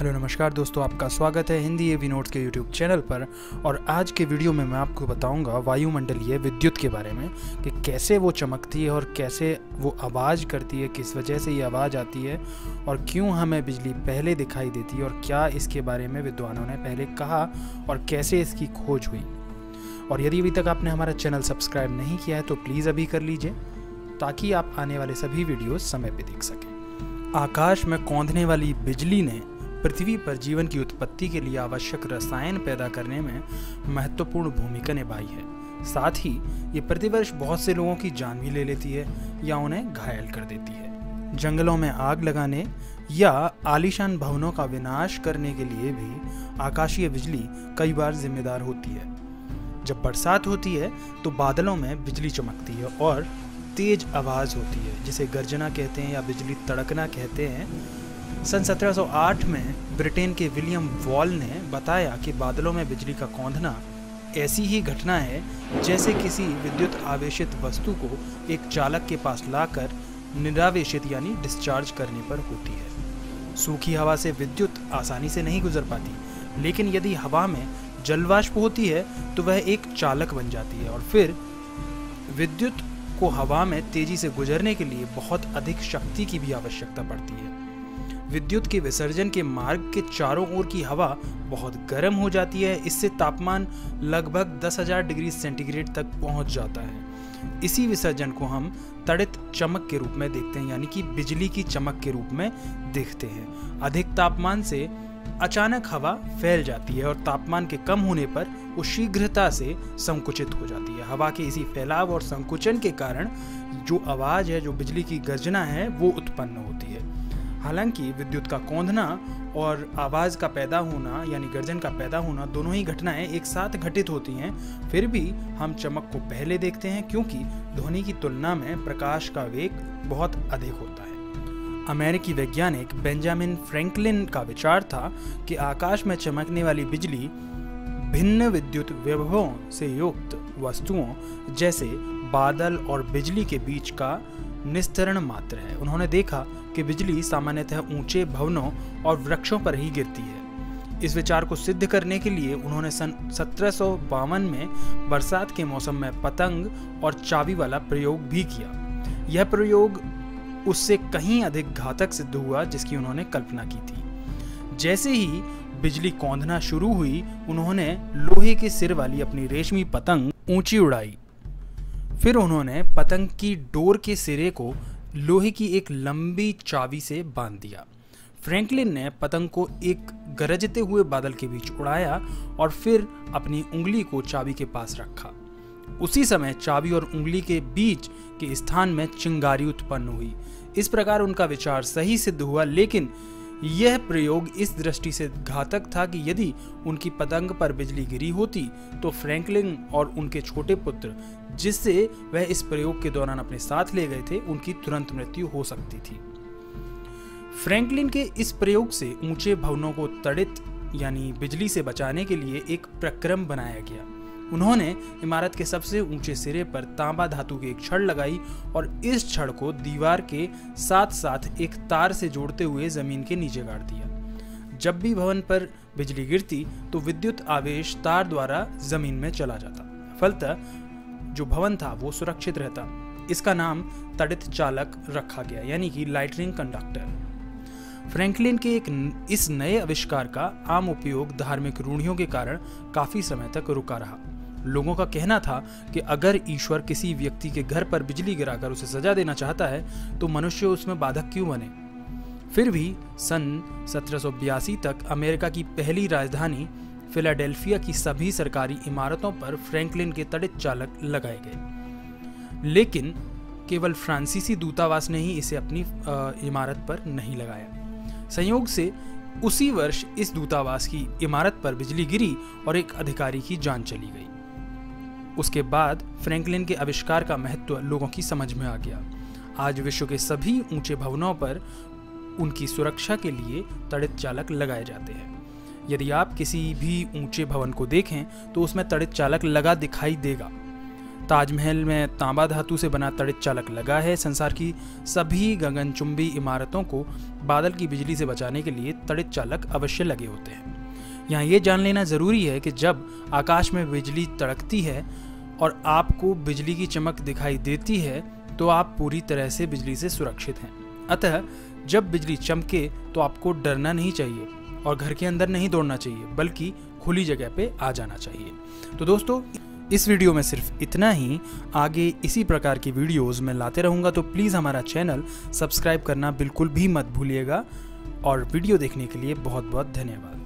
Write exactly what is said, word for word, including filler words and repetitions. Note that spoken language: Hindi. हेलो नमस्कार दोस्तों, आपका स्वागत है हिंदी एबी नोट्स के यूट्यूब चैनल पर। और आज के वीडियो में मैं आपको बताऊंगा वायुमंडलीय विद्युत के बारे में कि कैसे वो चमकती है और कैसे वो आवाज़ करती है, किस वजह से ये आवाज़ आती है और क्यों हमें बिजली पहले दिखाई देती है और क्या इसके बारे में विद्वानों ने पहले कहा और कैसे इसकी खोज हुई। और यदि अभी तक आपने हमारा चैनल सब्सक्राइब नहीं किया है तो प्लीज़ अभी कर लीजिए ताकि आप आने वाले सभी वीडियोज़ समय पर देख सकें। आकाश में कौंधने वाली बिजली ने पृथ्वी पर जीवन की उत्पत्ति के लिए आवश्यक रसायन पैदा करने में महत्वपूर्ण भूमिका निभाई है। साथ ही ये प्रतिवर्ष बहुत से लोगों की जान भी ले लेती है या उन्हें घायल कर देती है। जंगलों में आग लगाने या आलीशान भवनों का विनाश करने के लिए भी आकाशीय बिजली कई बार जिम्मेदार होती है। जब बरसात होती है तो बादलों में बिजली चमकती है और तेज आवाज़ होती है जिसे गर्जना कहते हैं या बिजली तड़कना कहते हैं। सन सत्रह सौ आठ में ब्रिटेन के विलियम वॉल ने बताया कि बादलों में बिजली का कौंधना ऐसी ही घटना है जैसे किसी विद्युत आवेशित वस्तु को एक चालक के पास लाकर निरावेशित यानी डिस्चार्ज करने पर होती है। सूखी हवा से विद्युत आसानी से नहीं गुजर पाती, लेकिन यदि हवा में जलवाष्प होती है तो वह एक चालक बन जाती है और फिर विद्युत को हवा में तेजी से गुजरने के लिए बहुत अधिक शक्ति की भी आवश्यकता पड़ती है। विद्युत के विसर्जन के मार्ग के चारों ओर की हवा बहुत गर्म हो जाती है, इससे तापमान लगभग दस हज़ार डिग्री सेंटीग्रेड तक पहुंच जाता है। इसी विसर्जन को हम तड़ित चमक के रूप में देखते हैं, यानी कि बिजली की चमक के रूप में देखते हैं। अधिक तापमान से अचानक हवा फैल जाती है और तापमान के कम होने पर वो शीघ्रता से संकुचित हो जाती है। हवा के इसी फैलाव और संकुचन के कारण जो आवाज़ है, जो बिजली की गर्जना है, वो उत्पन्न होती है। हालांकि विद्युत का कौंधना और आवाज़ का पैदा होना यानी गर्जन का पैदा होना दोनों ही घटनाएं एक साथ घटित होती हैं, फिर भी हम चमक को पहले देखते हैं क्योंकि ध्वनि की तुलना में प्रकाश का वेग बहुत अधिक होता है। अमेरिकी वैज्ञानिक बेंजामिन फ्रैंकलिन का विचार था कि आकाश में चमकने वाली बिजली भिन्न विद्युत विभवों से युक्त वस्तुओं जैसे बादल और बिजली के बीच का निस्तरण मात्र है। उन्होंने देखा कि बिजली सामान्यतः ऊंचे भवनों और वृक्षों पर ही गिरती है। इस विचार को सिद्ध करने के लिए उन्होंने सन सत्रह सौ बावन में बरसात के मौसम में पतंग और चाबी वाला प्रयोग भी किया। यह प्रयोग उससे कहीं अधिक घातक सिद्ध हुआ जिसकी उन्होंने कल्पना की थी। जैसे ही बिजली कौंधना शुरू हुई, उन्होंने लोहे के सिर वाली अपनी रेशमी पतंग ऊंची उड़ाई। फिर उन्होंने पतंग की डोर के सिरे को लोहे की एक लंबी चाबी से बांध दिया। फ्रैंकलिन ने पतंग को एक गरजते हुए बादल के बीच उड़ाया और फिर अपनी उंगली को चाबी के पास रखा। उसी समय चाबी और उंगली के बीच के स्थान में चिंगारी उत्पन्न हुई। इस प्रकार उनका विचार सही सिद्ध हुआ, लेकिन यह प्रयोग इस दृष्टि से घातक था कि यदि उनकी पतंग पर बिजली गिरी होती तो फ्रैंकलिन और उनके छोटे पुत्र, जिससे वह इस प्रयोग के दौरान अपने साथ ले गए थे, उनकी तुरंत मृत्यु हो सकती थी। फ्रैंकलिन के इस प्रयोग से ऊंचे भवनों को तड़ित यानी बिजली से बचाने के लिए एक प्रक्रम बनाया गया। उन्होंने इमारत के सबसे ऊंचे सिरे पर तांबा धातु की एक छड़ लगाई और इस छड़ को दीवार के साथ साथ एक तार से जोड़ते हुए जमीन के नीचे गाड़ दिया। जब भी भवन पर बिजली गिरती तो विद्युत आवेश तार द्वारा जमीन में चला जाता। फलतः जो भवन था वो सुरक्षित रहता। इसका नाम तड़ित चालक रखा गया, यानी कि लाइटनिंग कंडक्टर। फ्रैंकलिन के एक इस नए आविष्कार का आम उपयोग धार्मिक रूढ़ियों के कारण काफी समय तक रुका रहा। लोगों का कहना था कि अगर ईश्वर किसी व्यक्ति के घर पर बिजली गिराकर उसे सजा देना चाहता है तो मनुष्य उसमें बाधक क्यों बने। फिर भी सन सत्रह सौ बयासी तक अमेरिका की पहली राजधानी फिलाडेल्फिया की सभी सरकारी इमारतों पर फ्रैंकलिन के तड़ित चालक लगाए गए, लेकिन केवल फ्रांसीसी दूतावास ने ही इसे अपनी इमारत पर नहीं लगाया। संयोग से उसी वर्ष इस दूतावास की इमारत पर बिजली गिरी और एक अधिकारी की जान चली गई। उसके बाद फ्रैंकलिन के आविष्कार का महत्व लोगों की समझ में आ गया। आज विश्व के सभी ऊंचे भवनों पर उनकी सुरक्षा के लिए तड़ित चालक लगाए जाते हैं। यदि आप किसी भी ऊंचे भवन को देखें तो उसमें तड़ित चालक लगा दिखाई देगा। ताजमहल में तांबा धातु से बना तड़ित चालक लगा है। संसार की सभी गगनचुंबी इमारतों को बादल की बिजली से बचाने के लिए तड़ित चालक अवश्य लगे होते हैं। यहाँ ये जान लेना ज़रूरी है कि जब आकाश में बिजली तड़कती है और आपको बिजली की चमक दिखाई देती है तो आप पूरी तरह से बिजली से सुरक्षित हैं। अतः जब बिजली चमके तो आपको डरना नहीं चाहिए और घर के अंदर नहीं दौड़ना चाहिए, बल्कि खुली जगह पे आ जाना चाहिए। तो दोस्तों, इस वीडियो में सिर्फ इतना ही। आगे इसी प्रकार की वीडियोस मैं लाते रहूँगा, तो प्लीज़ हमारा चैनल सब्सक्राइब करना बिल्कुल भी मत भूलिएगा। और वीडियो देखने के लिए बहुत बहुत धन्यवाद।